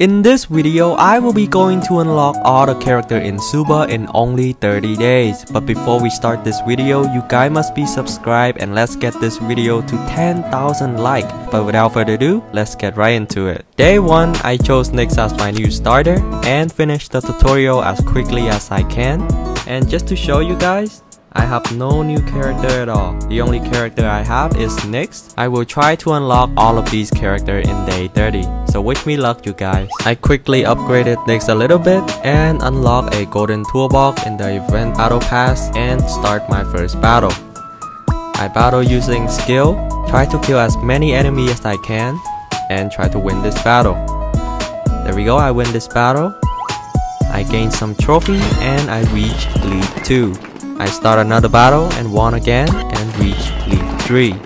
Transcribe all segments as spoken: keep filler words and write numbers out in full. In this video, I will be going to unlock all the characters in Zooba in only thirty days. But before we start this video, you guys must be subscribed and let's get this video to ten thousand likes. But without further ado, let's get right into it. Day one, I chose Nyx as my new starter and finished the tutorial as quickly as I can. And just to show you guys, I have no new character at all. The only character I have is Nyx. I will try to unlock all of these characters in day thirty. So wish me luck, you guys. I quickly upgraded Nyx a little bit and unlocked a golden toolbox in the event battle pass and start my first battle. I battle using skill, try to kill as many enemies as I can, and try to win this battle. There we go, I win this battle. I gain some trophy and I reach League two. I start another battle and won again and reach League three.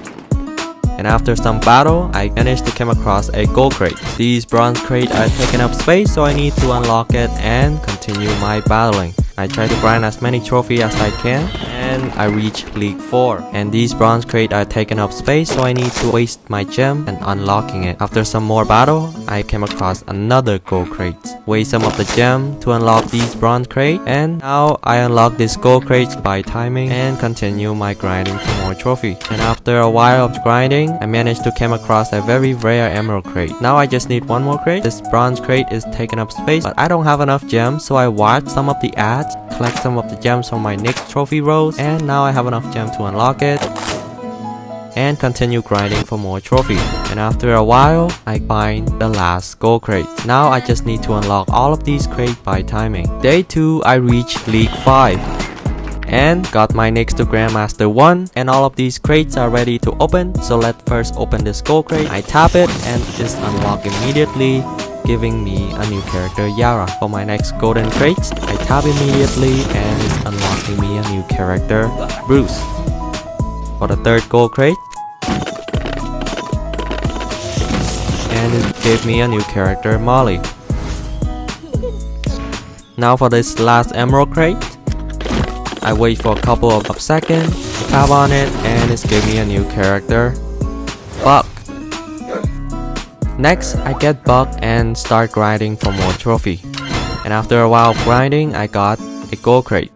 And after some battle, I managed to come across a gold crate. These bronze crates are taking up space, so I need to unlock it and continue my battling. I try to grind as many trophies as I can and I reach League four. And these bronze crates are taking up space, so I need to waste my gem and unlocking it. After some more battle, I came across another gold crate. Waste some of the gem to unlock these bronze crates, and now I unlock these gold crates by timing and continue my grinding for more trophy. And after a while of grinding, I managed to come across a very rare emerald crate. Now I just need one more crate. This bronze crate is taking up space, but I don't have enough gems, so I watched some of the ads, collect some of the gems from my next trophy rolls, and now I have enough gems to unlock it and continue grinding for more trophy. And after a while, I find the last gold crate. Now I just need to unlock all of these crates by timing. Day two, I reached League five and got my next to Grandmaster one, and all of these crates are ready to open. So let's first open this gold crate. I tap it and just unlock immediately, giving me a new character, Yara. For my next golden crates, I tap immediately and it's unlocking me a new character, Bruce. For the third gold crate, and it gave me a new character, Molly. Now for this last emerald crate, I wait for a couple of seconds, tap on it, and it gave me a new character, Buck. Next, I get Buck and start grinding for more trophy. And after a while of grinding, I got a gold crate.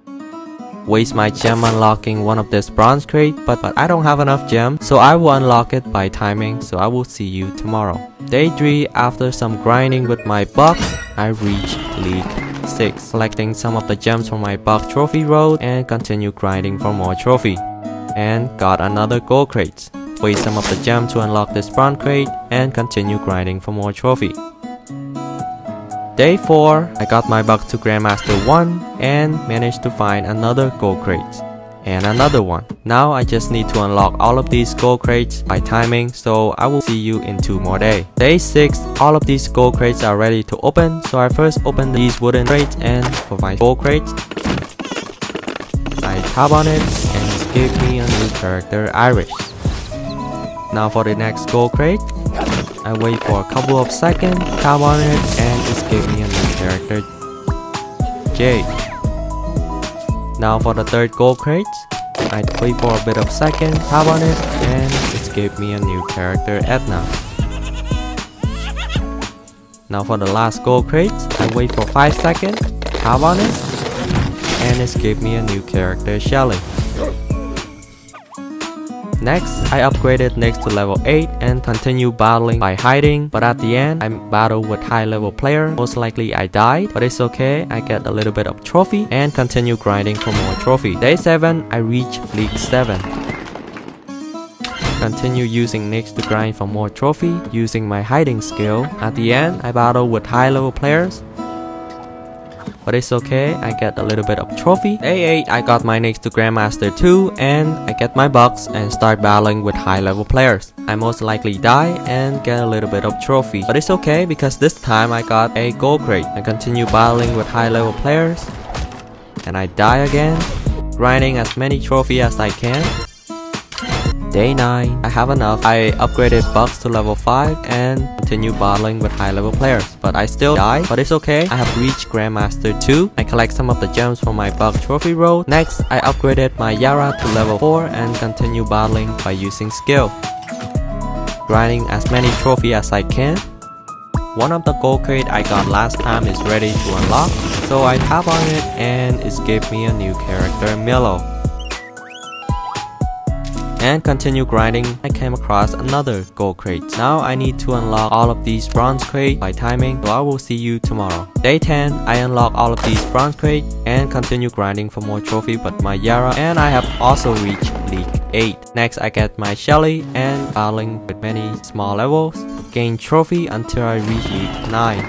Waste my gem unlocking one of this bronze crate, but, but I don't have enough gem, so I will unlock it by timing, so I will see you tomorrow. Day three, after some grinding with my Buck, I reach League six, collecting some of the gems from my Buck trophy road and continue grinding for more trophy. And got another gold crate. Waste some of the gem to unlock this bronze crate and continue grinding for more trophy. Day four, I got my Buck to Grandmaster one and managed to find another gold crate and another one. Now I just need to unlock all of these gold crates by timing, so I will see you in two more days. Day six, all of these gold crates are ready to open, so I first open these wooden crates, and for my gold crate, I tap on it and it gave me a new character, Irish. Now for the next gold crate, I wait for a couple of seconds, tap on it, and it gave me a new character, Jay. Now for the third gold crate, I wait for a bit of second, tap on it, and it gave me a new character, Edna. Now for the last gold crate, I wait for five seconds, tap on it, and it gave me a new character, Shelly. Next, I upgraded Nyx to level eight and continue battling by hiding, but at the end, I battle with high level player. Most likely I died, but it's okay, I get a little bit of trophy and continue grinding for more trophy. Day seven, I reach League seven. Continue using Nyx to grind for more trophy using my hiding skill. At the end, I battle with high level players, but it's okay, I get a little bit of trophy. Day eight, I got my Nyx to Grandmaster two and I get my Bucks and start battling with high level players. I most likely die and get a little bit of trophy, but it's okay because this time I got a gold crate. I continue battling with high level players and I die again, grinding as many trophy as I can. Day nine, I have enough. I upgraded Bucks to level five and continue battling with high level players, but I still die, but it's okay, I have reached Grandmaster two. I collect some of the gems from my Buck trophy roll. Next, I upgraded my Yara to level four and continue battling by using skill, grinding as many trophy as I can. One of the gold crate I got last time is ready to unlock, so I tap on it and it gave me a new character, Milo. And continue grinding, I came across another gold crate. Now I need to unlock all of these bronze crates by timing, so I will see you tomorrow. Day ten, I unlock all of these bronze crates and continue grinding for more trophy but my Yara, and I have also reached League eight. Next I get my Shelly and battling with many small levels, gain trophy until I reach League nine.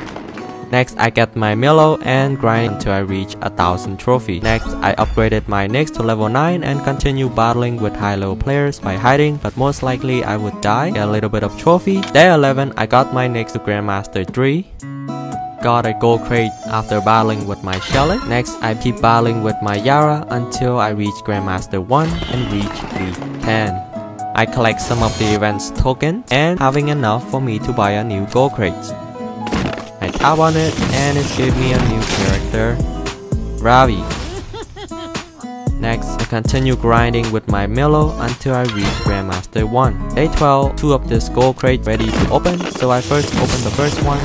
Next I get my Milo and grind until I reach a thousand trophy. Next I upgraded my Nyx to level nine and continue battling with high level players by hiding, but most likely I would die, get a little bit of trophy. Day eleven I got my Nyx to Grandmaster three. Got a gold crate after battling with my Shelly. Next I keep battling with my Yara until I reach Grandmaster one and reach League ten. I collect some of the events tokens and having enough for me to buy a new gold crate. I tap on it and it gave me a new character, Ravi. Next, I continue grinding with my Milo until I reach Grandmaster one. Day twelve, two of this gold crate ready to open, so I first open the first one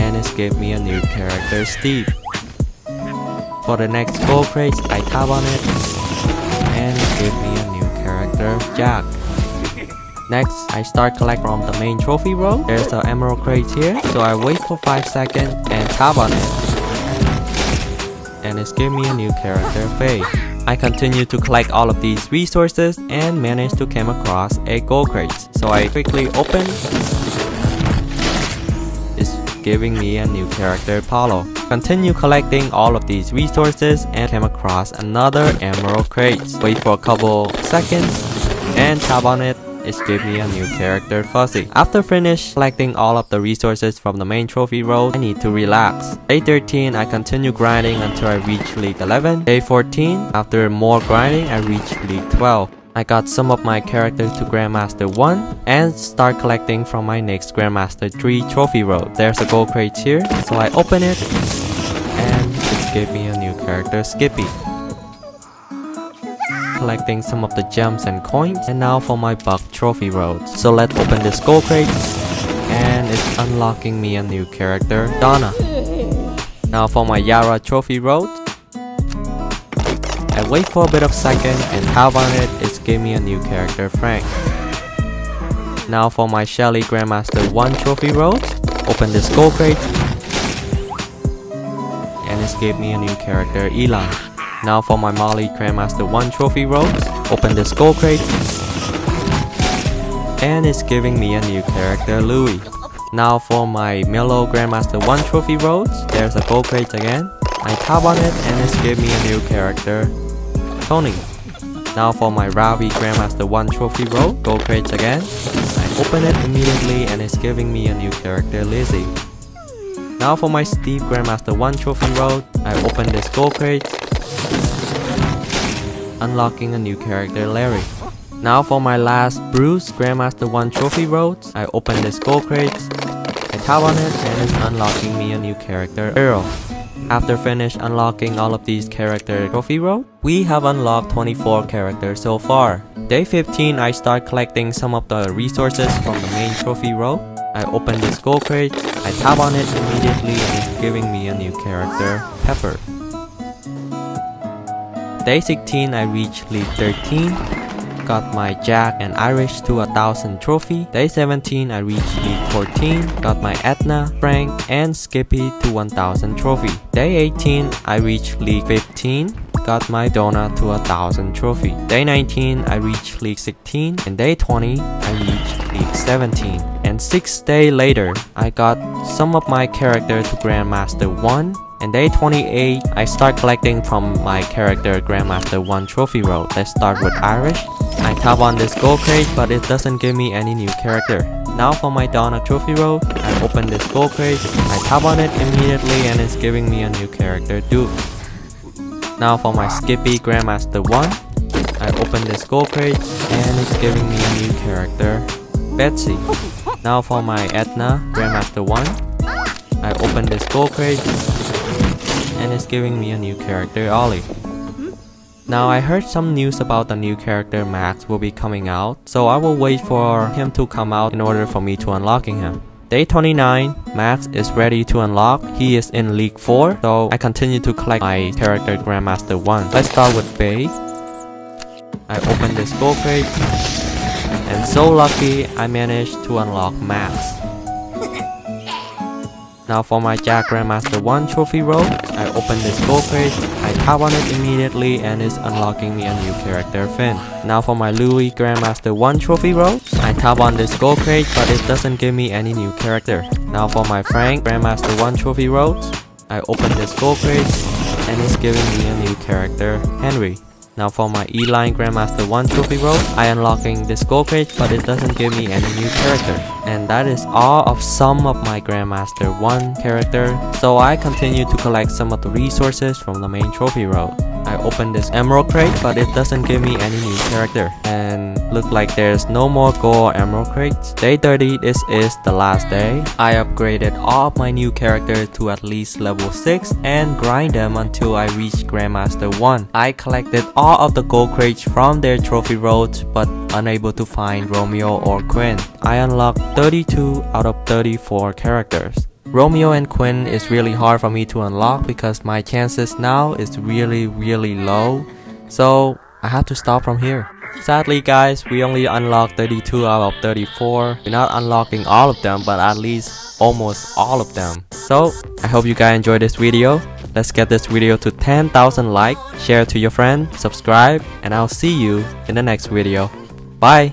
and it gave me a new character, Steve. For the next gold crate, I tap on it and it gave me a new character, Jack. Next, I start collect from the main trophy row. There's the emerald crate here, so I wait for five seconds and tap on it. And it's gave me a new character, Faye. I continue to collect all of these resources and manage to come across a gold crate. So I quickly open. It's giving me a new character, Paulo. Continue collecting all of these resources and came across another emerald crate. Wait for a couple seconds and tap on it. It gave me a new character, Fuzzy. After finish collecting all of the resources from the main trophy road, I need to relax. Day thirteen, I continue grinding until I reach League eleven. Day fourteen, after more grinding, I reach League twelve. I got some of my characters to Grandmaster one and start collecting from my next Grandmaster three trophy road. There's a gold crate here, so I open it and it gave me a new character, Skippy. Collecting some of the gems and coins, and now for my buck trophy road. So let's open this gold crate and it's unlocking me a new character, Donna. Now for my Yara trophy road, I wait for a bit of second and tap on it, it's gave me a new character, Frank. Now for my Shelly Grandmaster one trophy road, open this gold crate and it's gave me a new character, Elon. Now for my Molly Grandmaster one trophy road, open this gold crate and it's giving me a new character, Louis. Now for my Milo Grandmaster one trophy road, there's a gold crate again. I tap on it and it's giving me a new character, Tony. Now for my Ravi Grandmaster one trophy road, gold crate again. I open it immediately and it's giving me a new character, Lizzie. Now for my Steve Grandmaster one trophy road, I open this gold crate, unlocking a new character, Larry. Now for my last Bruce Grandmaster one trophy road, I open this gold crate, I tap on it and it's unlocking me a new character, Earl. After finish unlocking all of these character trophy road, we have unlocked twenty-four characters so far. Day fifteen, I start collecting some of the resources from the main trophy road. I open this gold crate, I tap on it immediately and it's giving me a new character, Pepper. Day sixteen, I reached League thirteen, got my Jack and Irish to a thousand trophy. Day seventeen, I reached League fourteen, got my Edna, Frank and Skippy to one thousand trophy. Day eighteen, I reached League fifteen, got my Donna to a thousand trophy. Day nineteen, I reached League sixteen, and Day twenty, I reached League seventeen. And six days later, I got some of my character to Grandmaster one. And Day twenty-eight, I start collecting from my character Grandmaster one trophy road. Let's start with Irish. I tap on this gold crate, but it doesn't give me any new character. Now for my Donna trophy road, I open this gold crate, I tap on it immediately and it's giving me a new character, Duke. Now for my Skippy Grandmaster one, I open this gold crate and it's giving me a new character, Betsy. Now for my Edna Grandmaster one, I open this gold crate and it's giving me a new character, Ollie. Now I heard some news about the new character Max will be coming out, so I will wait for him to come out in order for me to unlocking him. Day twenty-nine, Max is ready to unlock. He is in League four, so I continue to collect my character Grandmaster one. Let's start with Bay. I open this gold page, and so lucky I managed to unlock Max. Now for my Jack Grandmaster one trophy roll, I open this gold page, I tap on it immediately and it's unlocking me a new character, Finn. Now for my Louis Grandmaster one trophy roll, I tap on this gold page but it doesn't give me any new character. Now for my Frank Grandmaster one trophy roll, I open this gold page and it's giving me a new character, Henry. Now for my E-Line Grandmaster one trophy roll, I unlocking this gold page but it doesn't give me any new character. And that is all of some of my Grandmaster one character, so I continue to collect some of the resources from the main trophy roll. I open this emerald crate but it doesn't give me any new character. And look like there's no more gold or emerald crates. Day thirty, this is the last day. I upgraded all of my new characters to at least level six and grind them until I reach Grandmaster one. I collected all all of the gold crates from their trophy roads but unable to find Romeo or Quinn. I unlocked thirty-two out of thirty-four characters. Romeo and Quinn is really hard for me to unlock because my chances now is really really low, so I have to stop from here. Sadly guys, we only unlocked thirty-two out of thirty-four. We're not unlocking all of them, but at least almost all of them. So I hope you guys enjoyed this video. Let's get this video to ten thousand likes, share to your friends, subscribe, and I'll see you in the next video. Bye!